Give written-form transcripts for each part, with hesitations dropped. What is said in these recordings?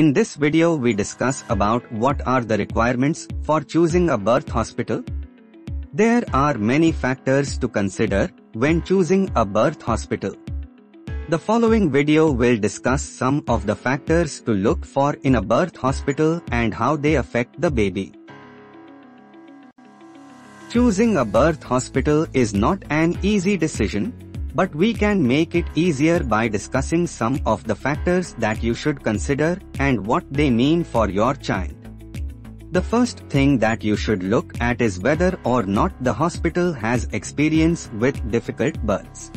In this video we discuss about what are the requirements for choosing a birth hospital. There are many factors to consider when choosing a birth hospital. The following video will discuss some of the factors to look for in a birth hospital and how they affect the baby. Choosing a birth hospital is not an easy decision, but we can make it easier by discussing some of the factors that you should consider and what they mean for your child. The first thing that you should look at is whether or not the hospital has experience with difficult births.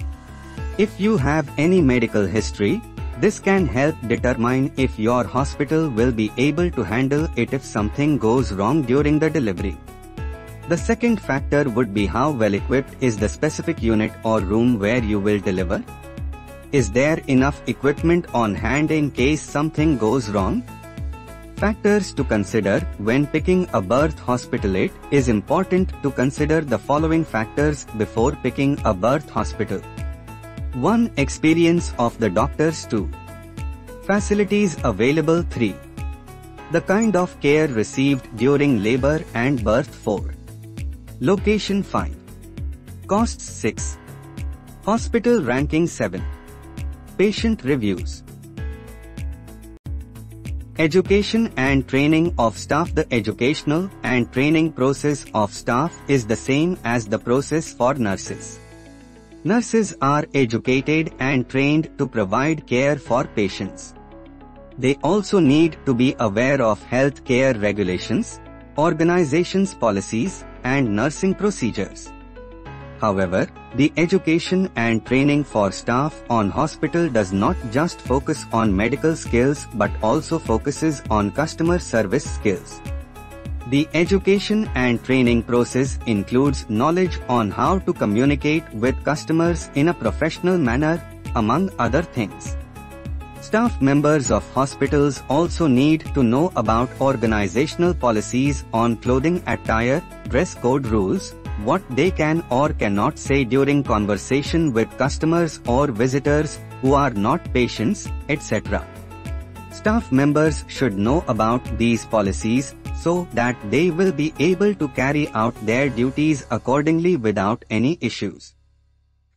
If you have any medical history, this can help determine if your hospital will be able to handle it if something goes wrong during the delivery. The second factor would be how well equipped is the specific unit or room where you will deliver. Is there enough equipment on hand in case something goes wrong? Factors to consider when picking a birth hospital. It is important to consider the following factors before picking a birth hospital. 1. Experience of the doctors. 2. Facilities available. 3. The kind of care received during labor and birth. 4. Location. 5. Costs. 6. Hospital ranking. 7. Patient reviews. Education and training of staff. The educational and training process of staff is the same as the process for nurses. Nurses are educated and trained to provide care for patients. They also need to be aware of health care regulations, organizations' policies, and nursing procedures. However, the education and training for staff on hospital does not just focus on medical skills but also focuses on customer service skills. The education and training process includes knowledge on how to communicate with customers in a professional manner, among other things. Staff members of hospitals also need to know about organizational policies on clothing, attire, dress code rules, what they can or cannot say during conversation with customers or visitors who are not patients, etc. Staff members should know about these policies so that they will be able to carry out their duties accordingly without any issues.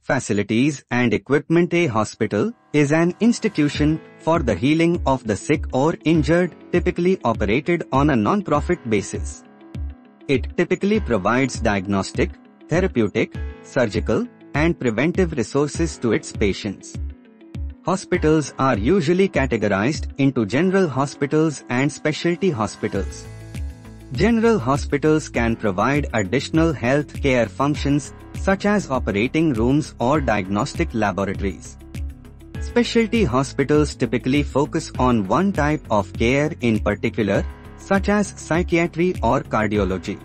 Facilities and equipment. A hospital is an institution for the healing of the sick or injured, typically operated on a non-profit basis. It typically provides diagnostic, therapeutic, surgical, and preventive resources to its patients. Hospitals are usually categorized into general hospitals and specialty hospitals. General hospitals can provide additional health care functions such as operating rooms or diagnostic laboratories. Specialty hospitals typically focus on one type of care in particular, such as psychiatry or cardiology.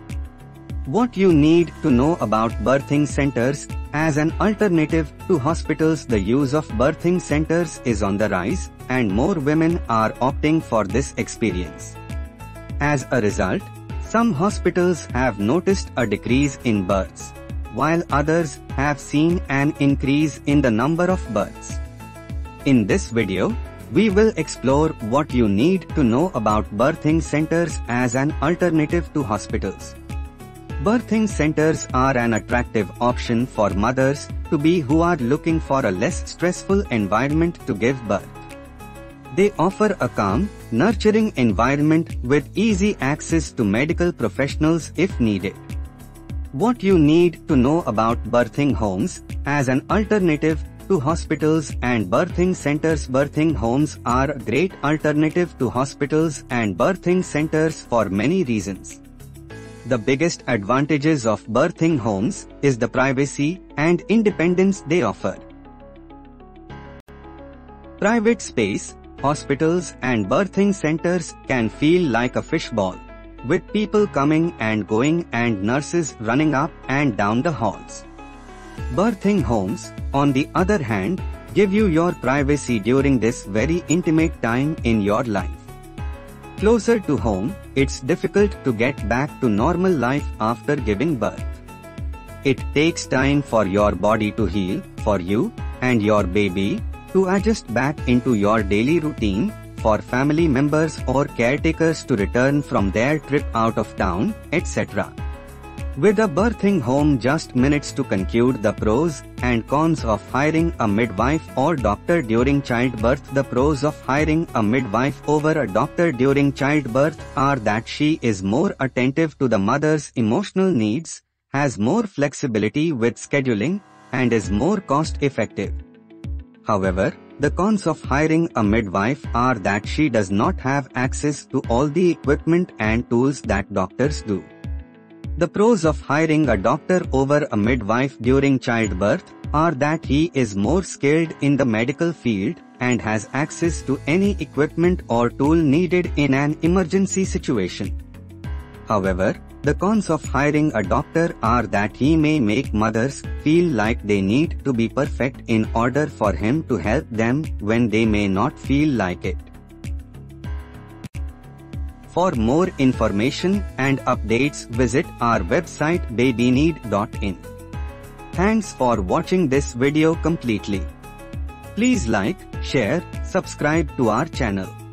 What you need to know about birthing centers. As an alternative to hospitals, the use of birthing centers is on the rise, and more women are opting for this experience. As a result, some hospitals have noticed a decrease in births, while others have seen an increase in the number of births. In this video, we will explore what you need to know about birthing centers as an alternative to hospitals. Birthing centers are an attractive option for mothers-to-be who are looking for a less stressful environment to give birth. They offer a calm, nurturing environment with easy access to medical professionals if needed. What you need to know about birthing homes as an alternative to hospitals and birthing centers. Birthing homes are a great alternative to hospitals and birthing centers for many reasons. The biggest advantages of birthing homes is the privacy and independence they offer. Private space. Hospitals and birthing centers can feel like a fishbowl, with people coming and going and nurses running up and down the halls. Birthing homes, on the other hand, give you your privacy during this very intimate time in your life. Closer to home, it's difficult to get back to normal life after giving birth. It takes time for your body to heal, for you and your baby to adjust back into your daily routine, for family members or caretakers to return from their trip out of town, etc. With a birthing home, just minutes to conclude the pros and cons of hiring a midwife or doctor during childbirth. The pros of hiring a midwife over a doctor during childbirth are that she is more attentive to the mother's emotional needs, has more flexibility with scheduling, and is more cost-effective. However, the cons of hiring a midwife are that she does not have access to all the equipment and tools that doctors do. The pros of hiring a doctor over a midwife during childbirth are that he is more skilled in the medical field and has access to any equipment or tool needed in an emergency situation. However, the cons of hiring a doctor are that he may make mothers feel like they need to be perfect in order for him to help them when they may not feel like it. For more information and updates, visit our website babyneed.in. Thanks for watching this video completely. Please like, share, subscribe to our channel.